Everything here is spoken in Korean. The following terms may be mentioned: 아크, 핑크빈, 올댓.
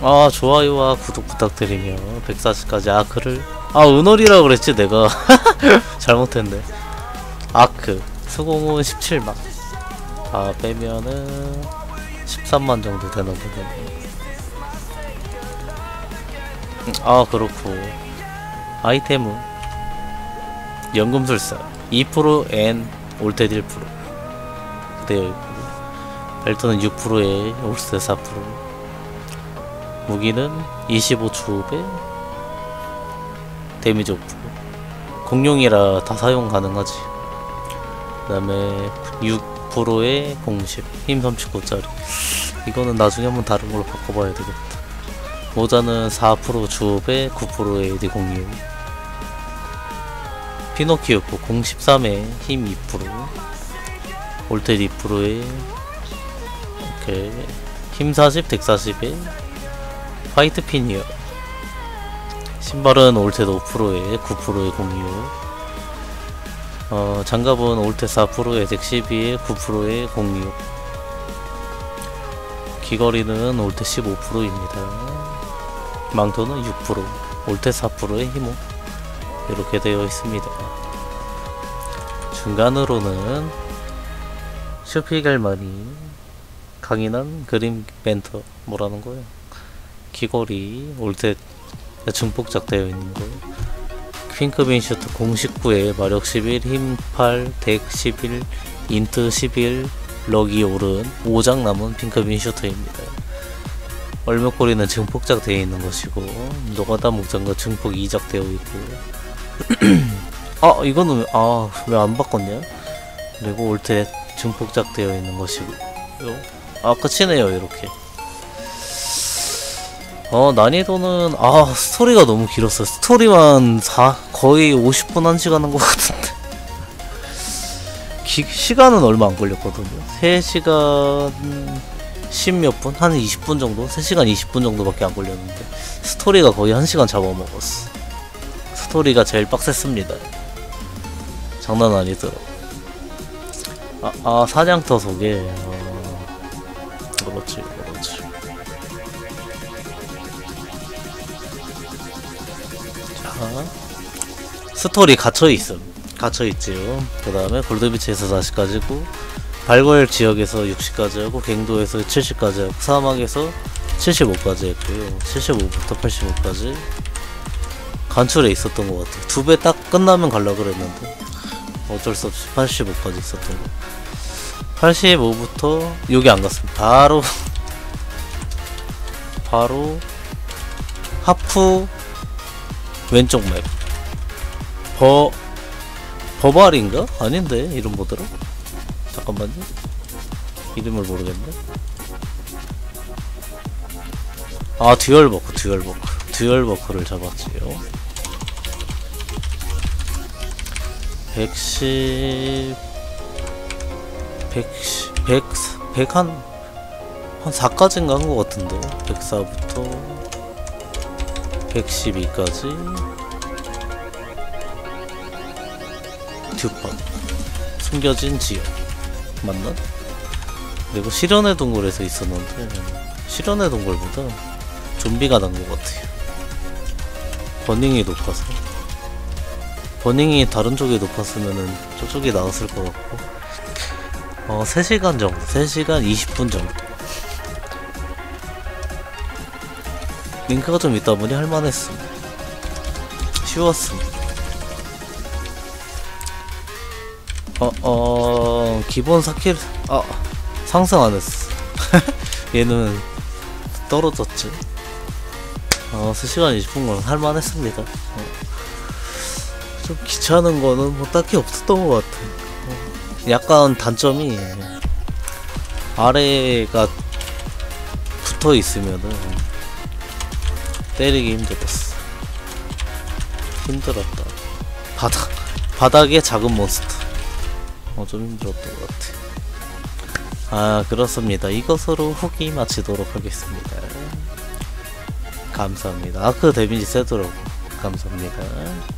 아 좋아요와 구독 부탁드리며 140까지 아크를, 아 은월이라고 그랬지 내가. 잘못했네. 아크 수공은 17만, 아 빼면은 13만 정도 되나 보네. 아 그렇고 아이템은 연금술사 2% 앤 올댓 1% 그대여 있고, 벨트는 6%에 올댓 4%, 무기는 25초 5배, 데미지 5%, 공룡이라 다 사용 가능하지. 그 다음에 6%에 공식 힘 39짜리, 이거는 나중에 한번 다른 걸로 바꿔봐야 되겠다. 모자는 4% 주업에 9%의 AD 06, 피노키오프 013에 힘 2%, 올댓 2%에 오케이 힘 40, 덱 40에 화이트 피니어, 신발은 올댓 5%에 9%의 06, 장갑은 올댓 4%에 덱 12에 9%의 06, 귀걸이는 올댓 15%입니다. 망토는 6%, 올댓 4%의 힘 5, 이렇게 되어 있습니다. 중간으로는 슈피겔만이 강인한 그림 멘터, 뭐라는 거야? 귀걸이 올댓 증폭작 되어 있는 거. 핑크빈 슈트 019에 마력 11, 힘 8, 덱 11, 인트 11, 럭이 오른 5장 남은 핑크빈 슈트입니다. 얼목걸이는 증폭작 되어 있는 것이고, 노가다 목장과 증폭 2작 되어 있고. 아 이거는 왜 안 바꿨냐? 그리고 올댓 증폭작 되어 있는 것이고. 아 끝이네요 이렇게. 난이도는 스토리가 너무 길었어요. 스토리만 거의 50분 1시간 한 것 같은데. 시간은 얼마 안 걸렸거든요. 3시간 10몇 분? 한 20분 정도? 3시간 20분 정도밖에 안 걸렸는데 스토리가 거의 1시간 잡아먹었어. 스토리가 제일 빡셌습니다. 장난 아니더라. 사냥터 소개. 그렇지 그렇지. 자 스토리 갇혀있음, 갇혀있지요. 그 다음에 골드비치에서 40까지고, 발굴 지역에서 60까지 하고, 갱도에서 70까지 하고, 사막에서 75까지 했고요. 75부터 85까지 간출에 있었던 것 같아요. 2배 딱 끝나면 갈라 그랬는데 어쩔 수 없이 85까지 있었던 거. 85부터 여기 안 갔습니다. 바로 하프 왼쪽 맵 버발인가? 아닌데 이름 뭐더라? 잠깐만요. 이름을 모르겠네. 듀얼버크, 듀얼버크를 잡았지요. 110, 4까지인가 한 것 같은데. 104부터 112까지. 듀팟. 숨겨진 지역. 맞나? 그리고 시련의 동굴에서 있었는데, 시련의 동굴보다 좀비가 난 것 같아요. 버닝이 높아서. 버닝이 다른 쪽이 높았으면은 저쪽이 나왔을 것 같고. 3시간 정도, 3시간 20분 정도. 링크가 좀 있다 보니 할만했음. 쉬웠음. 기본 스킬 상승 안 했어. 얘는 떨어졌지. 3시간 20분간 할만했습니다. 좀 귀찮은 거는 뭐 딱히 없었던 것 같아. 약간 단점이 아래가 붙어 있으면은 때리기 힘들었어. 힘들었다. 바닥에 작은 몬스터. 좀 힘들었던 것 같아. 그렇습니다. 이것으로 후기 마치도록 하겠습니다. 감사합니다. 아크 데미지 세도록 감사합니다.